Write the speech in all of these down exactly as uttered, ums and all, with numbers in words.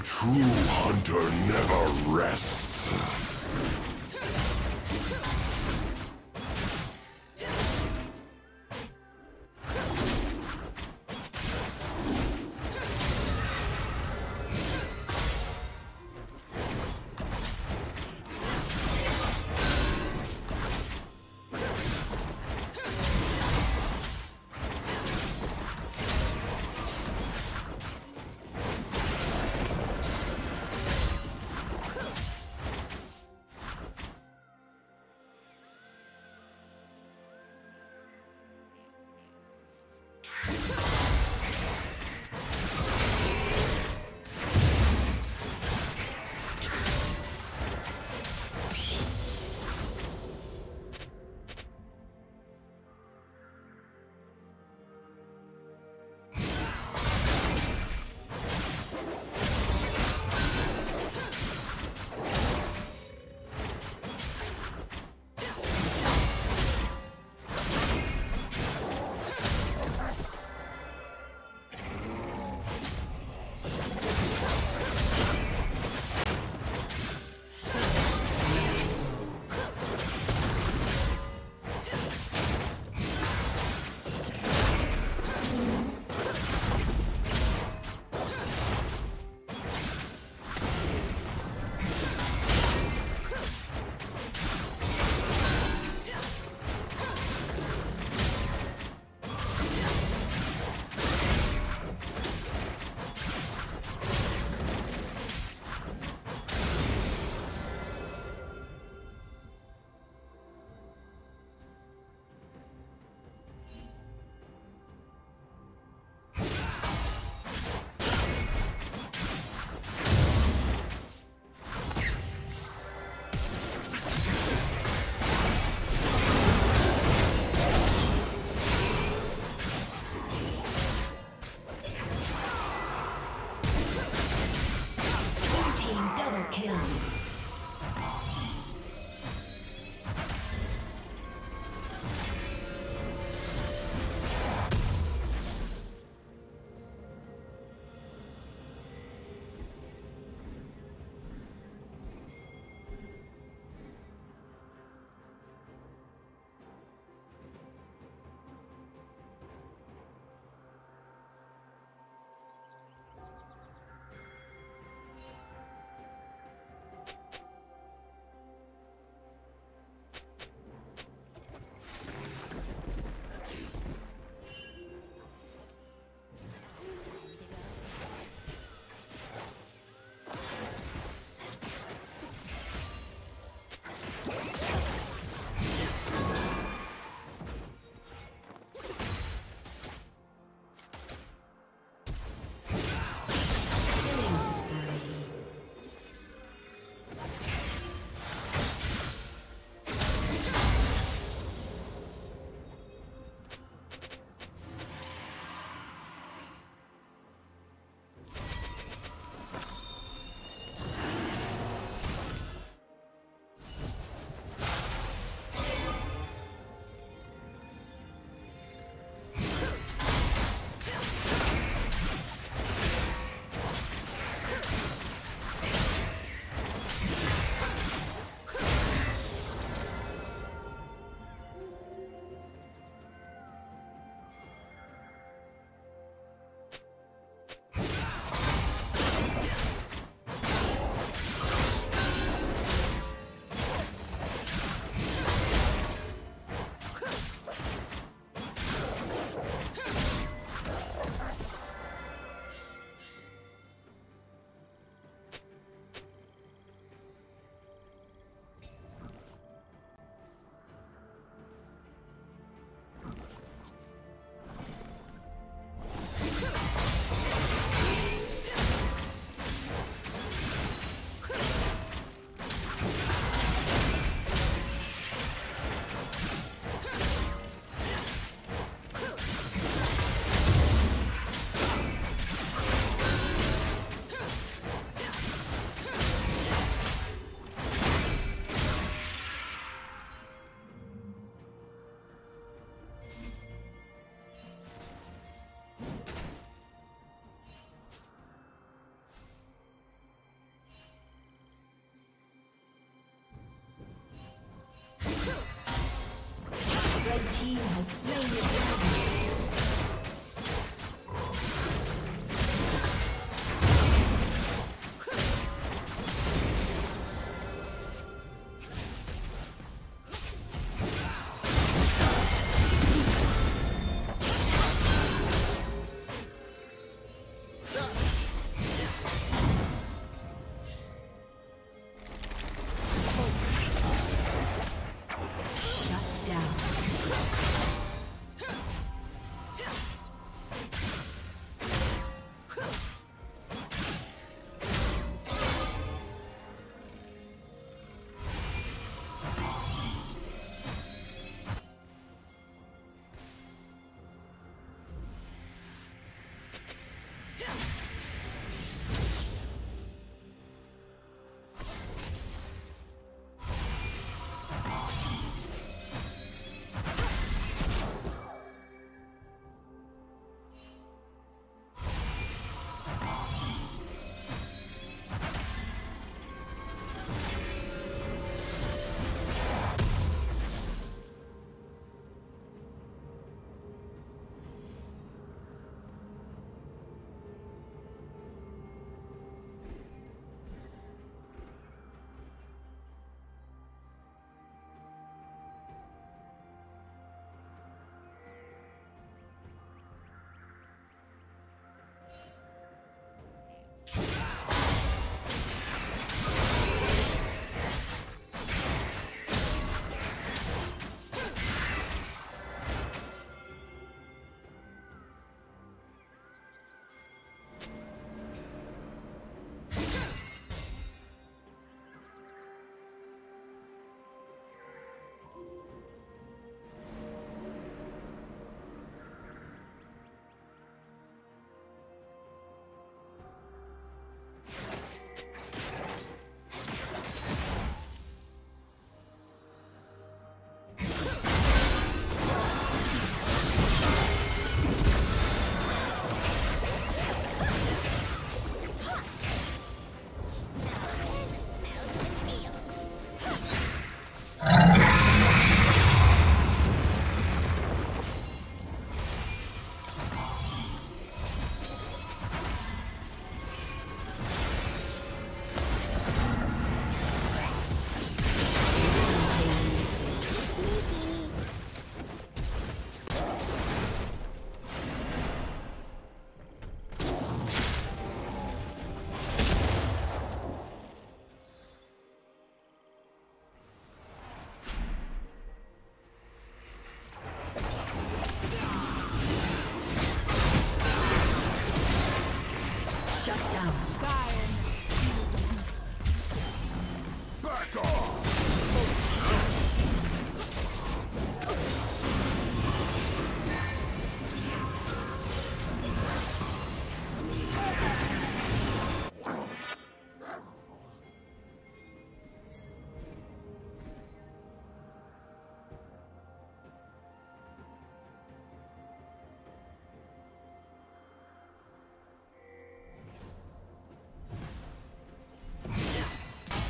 The true hunter never rests. team has slain the dragon.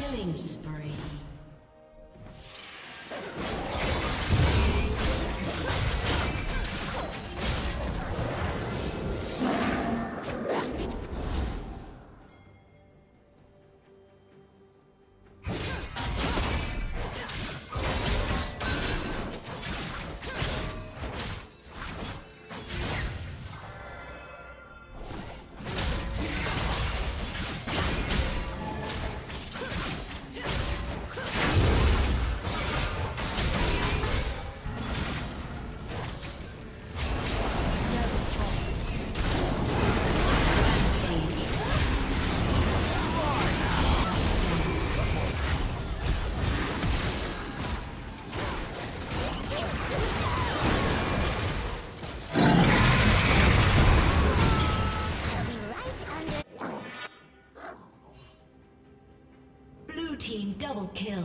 Killing spree. Double kill.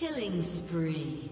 Killing spree.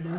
Blue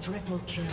Triple kill.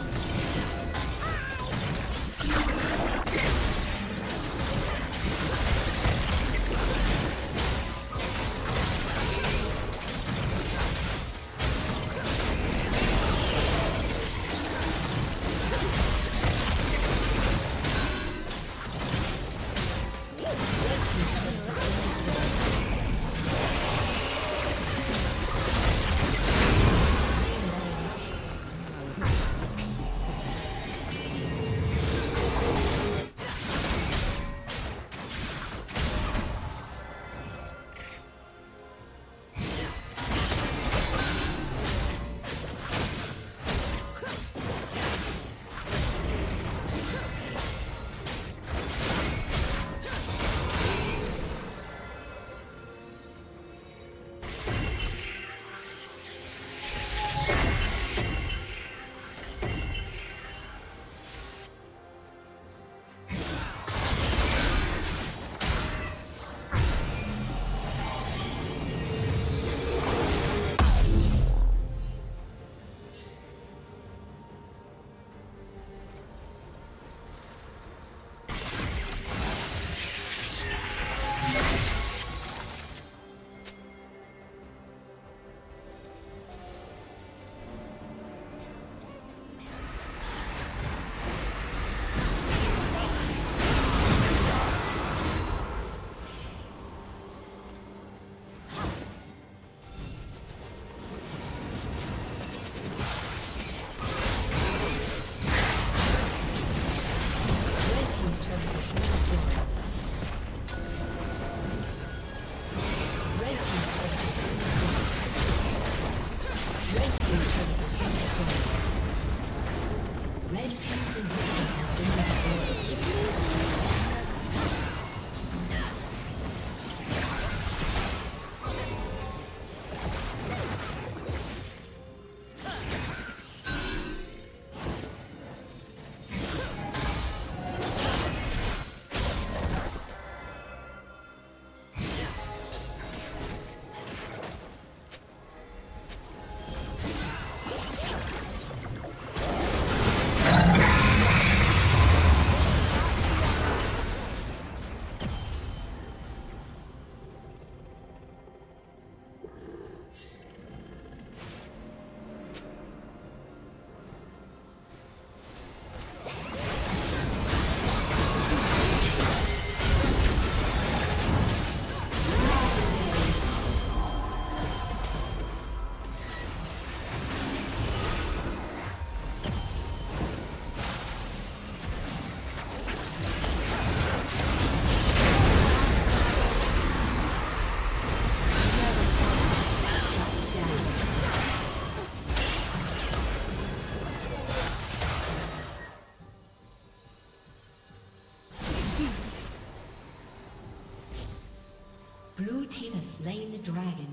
Blue team has slain the dragon.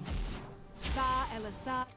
Sa Elisa.